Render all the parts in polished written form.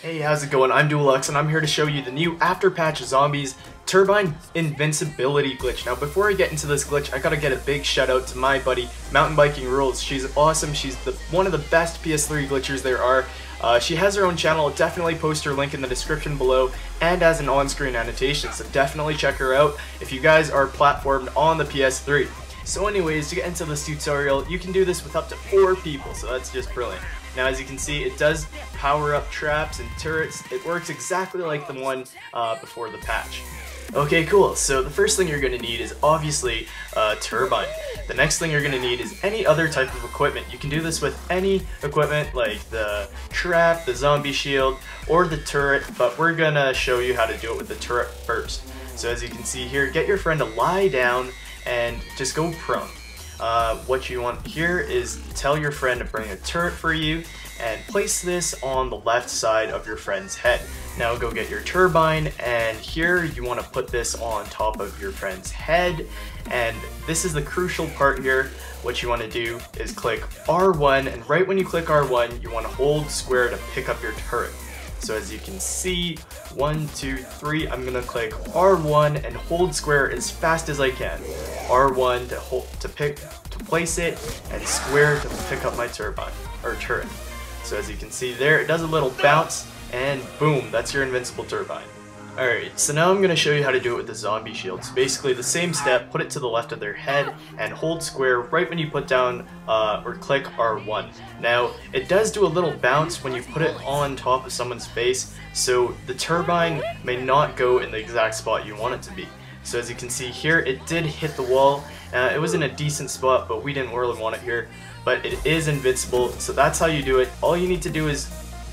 Hey, how's it going? I'm Dualux, and I'm here to show you the new After Patch Zombies Turbine Invincibility glitch. Now, before I get into this glitch, I gotta get a big shout out to my buddy, Mountain Biking Rules. She's awesome. She's one of the best PS3 glitchers there are. She has her own channel. I'll definitely post her link in the description below and as an on-screen annotation, so definitely check her out if you guys are platformed on the PS3. So anyways, to get into this tutorial, you can do this with up to 4 people, so that's just brilliant. Now, as you can see, it does power up traps and turrets. It works exactly like the one before the patch. Okay, cool. So the first thing you're going to need is obviously a turbine. The next thing you're going to need is any other type of equipment. You can do this with any equipment like the trap, the zombie shield, or the turret, but we're going to show you how to do it with the turret first. So as you can see here, get your friend to lie down and just go prone. What you want here is tell your friend to bring a turret for you and place this on the left side of your friend's head. Now go get your turbine, and here you want to put this on top of your friend's head, and this is the crucial part here. What you want to do is click R1, and right when you click R1 you want to hold square to pick up your turret. So as you can see, 1, 2, 3, I'm gonna click R1 and hold square as fast as I can. R1 to place it, and square to pick up my turret. So as you can see there, it does a little bounce, and boom, that's your invincible turbine. Alright, so now I'm going to show you how to do it with the zombie shield. So basically the same step, put it to the left of their head and hold square right when you put down or click R1. Now, it does do a little bounce when you put it on top of someone's face, so the turbine may not go in the exact spot you want it to be. So as you can see here, it did hit the wall. It was in a decent spot, but we didn't really want it here. But it is invincible, so that's how you do it. All you need to do is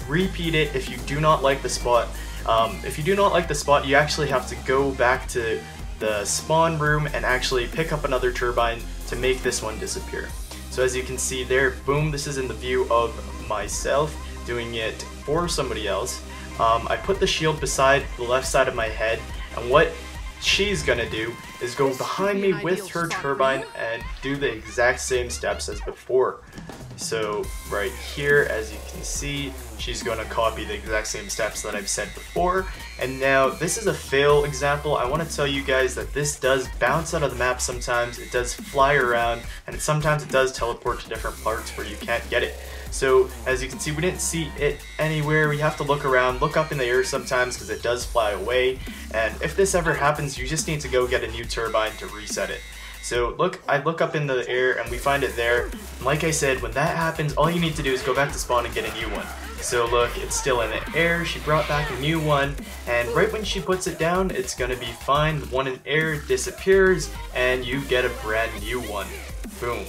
repeat it if you do not like the spot. If you do not like the spot, you actually have to go back to the spawn room and actually pick up another turbine to make this one disappear. So as you can see there, boom, this is in the view of myself doing it for somebody else. I put the shield beside the left side of my head, and what she's gonna do is go behind me with her turbine and do the exact same steps as before. So right here, as you can see, she's going to copy the exact same steps that I've said before. And now this is a fail example. I want to tell you guys that this does bounce out of the map sometimes, it does fly around, and sometimes it does teleport to different parts where you can't get it. So as you can see, we didn't see it anywhere. We have to look around, look up in the air sometimes because it does fly away. And if this ever happens, you just need to go get a new turbine to reset it. So look, I look up in the air and we find it there. And like I said, when that happens, all you need to do is go back to spawn and get a new one. So look, it's still in the air. She brought back a new one, and right when she puts it down, it's gonna be fine. The one in air disappears, and you get a brand new one. Boom.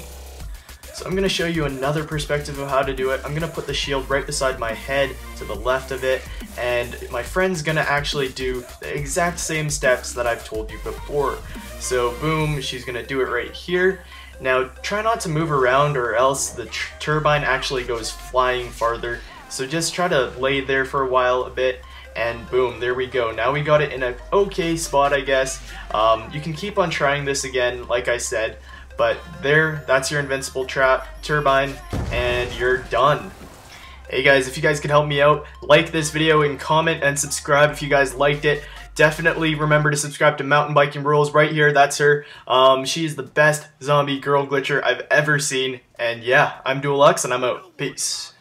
So I'm gonna show you another perspective of how to do it. I'm gonna put the shield right beside my head to the left of it, and my friend's gonna actually do the exact same steps that I've told you before. So boom, she's gonna do it right here. Now try not to move around or else the turbine actually goes flying farther. So just try to lay there for a while a bit, and boom, there we go. Now we got it in an okay spot, I guess. You can keep on trying this again, like I said, but there, that's your invincible turbine, and you're done. Hey guys, if you guys could help me out, like this video and comment and subscribe if you guys liked it. Definitely remember to subscribe to Mountain Biking Rules right here. That's her. She is the best zombie girl glitcher I've ever seen. And yeah, I'm Dualux, and I'm out. Peace.